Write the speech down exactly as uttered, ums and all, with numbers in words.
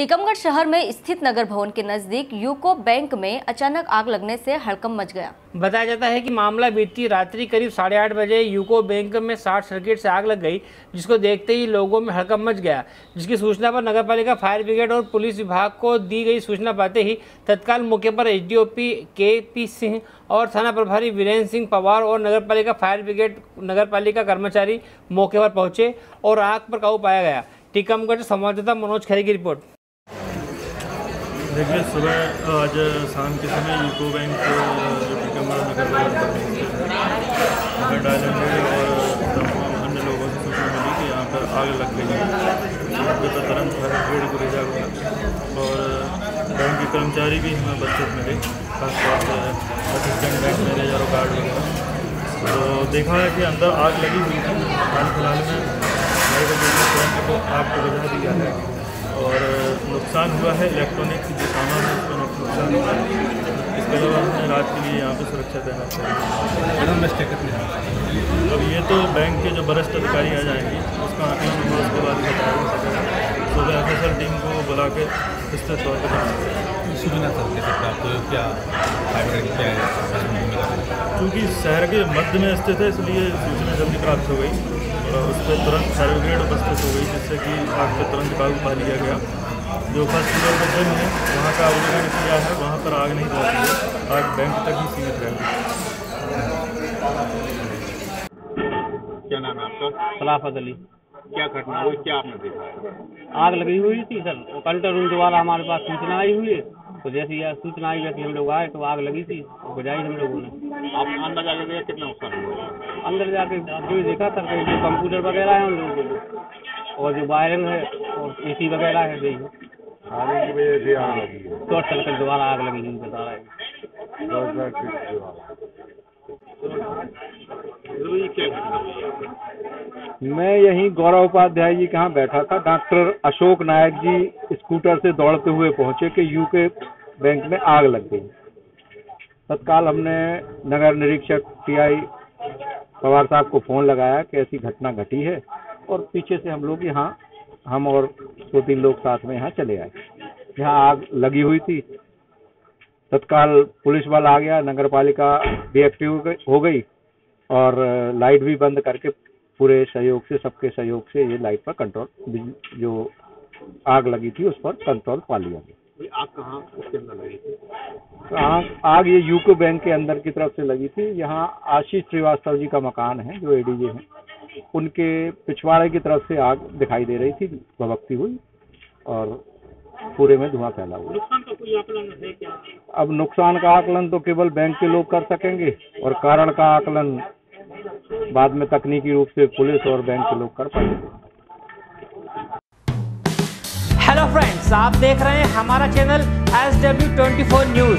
टीकमगढ़ शहर में स्थित नगर भवन के नजदीक यूको बैंक में अचानक आग लगने से हड़कंप मच गया। बताया जाता है कि मामला बीती रात्रि करीब साढ़े आठ बजे यूको बैंक में शॉर्ट सर्किट से आग लग गई, जिसको देखते ही लोगों में हड़कंप मच गया, जिसकी सूचना पर नगरपालिका फायर ब्रिगेड और पुलिस विभाग को दी गई सूचना पाते ही तत्काल मौके पर एच डी सिंह और थाना प्रभारी वीरेन्द्र सिंह पवार और नगरपालिका फायर ब्रिगेड नगरपालिका कर्मचारी मौके पर पहुंचे और आग पर काबू पाया गया। टीकमगढ़ संवाददाता मनोज खैरी की रिपोर्ट। देखिए, सुबह आज शाम के समय यूको बैंक जो टीकमगढ़ नगर नगर डाले हुए और अन्य लोगों से सूचना मिली कि यहाँ पर आग लग गई है। तो तुरंत फायर ब्रिगेड को भेजा गया और बैंक के कर्मचारी भी हमें बचत मिले, खासतौर से असिस्टेंट बैंक मैनेजर और गार्ड वगैरह। तो देखा है कि अंदर आग लगी हुई थी। हाल फिलहाल में आपको बता दिया है और नुकसान हुआ है, इलेक्ट्रॉनिक जो सामान है उसका नुकसान हुआ है। इसके अलावा हमने रात के लिए यहाँ पे सुरक्षा तैनात की है। अब ये तो बैंक के जो वरिष्ठ अधिकारी आ जाएंगे उसका आकलन होगा, उसके बाद बताया सुबह ऑफिसर टीम को बुला के विस्तृत तौर पर सूचना करते थे। क्या क्योंकि शहर के मध्य में स्थित है इसलिए सूचना जल्दी प्राप्त हो गई, उस पर तुरंत फायर ब्रिगेड उपस्थित हो गई, जिससे कि आग पर तुरंत काबू पा लिया गया। जो फर्स्ट फ्लोर का जिम है वहाँ का अवलोकन किया है, वहाँ पर आग नहीं पहुँची, आग बैंक तक ही सीमित रहेगी। क्या नाम है आपका? सलाफत अली। क्या घटना हुई, क्या आपने देखा? आग लगी हुई थी सर, कंट्रोल रूम द्वारा हमारे पास सूचना आई हुई है, तो जैसी सूचना आई वैसे हम लोग आए तो आग लगी थी, बुझाई हम लोगों ने। आप अंदर जाके देखा कितना नुकसान हुआ? अंदर जाके जो देखा सर कि जो कंप्यूटर वगैरह है उन लोगों को और जो वायरिंग है और ए सी वगैरह है, देखिए आगे की वजह से आग लगी है। शॉर्ट सर्किट दोबारा आग लगी हुई बता रहा है। मैं यहीं गौरव उपाध्याय जी के यहाँ बैठा था, डॉक्टर अशोक नायक जी स्कूटर से दौड़ते हुए पहुंचे कि यूके बैंक में आग लग गई। तत्काल हमने नगर निरीक्षक पीआई पवार साहब को फोन लगाया कि ऐसी घटना घटी है और पीछे से हम लोग यहाँ हम और दो तीन लोग साथ में यहाँ चले आए। यहाँ आग लगी हुई थी, तत्काल पुलिस वाला आ गया, नगरपालिका भी एक्टिव हो गई और लाइट भी बंद करके पूरे सहयोग से सबके सहयोग से ये लाइट पर कंट्रोल, जो आग लगी थी उस पर कंट्रोल पा लिया गया। आग कहाँ उसके अंदर लगी थी? आग आग ये यूको बैंक के अंदर की तरफ से लगी थी। यहाँ आशीष श्रीवास्तव जी का मकान है जो एडीजे हैं, उनके पिछवाड़े की तरफ से आग दिखाई दे रही थी भभकती हुई और पूरे में धुआं फैला हुआ। नुकसान का कोई आकलन है क्या? अब नुकसान का आकलन तो केवल बैंक के लोग कर सकेंगे और कारण का आकलन बाद में तकनीकी रूप से पुलिस और बैंक के लोग कर पाएंगे। हेलो फ्रेंड्स, आप देख रहे हैं हमारा channel SW twenty four news.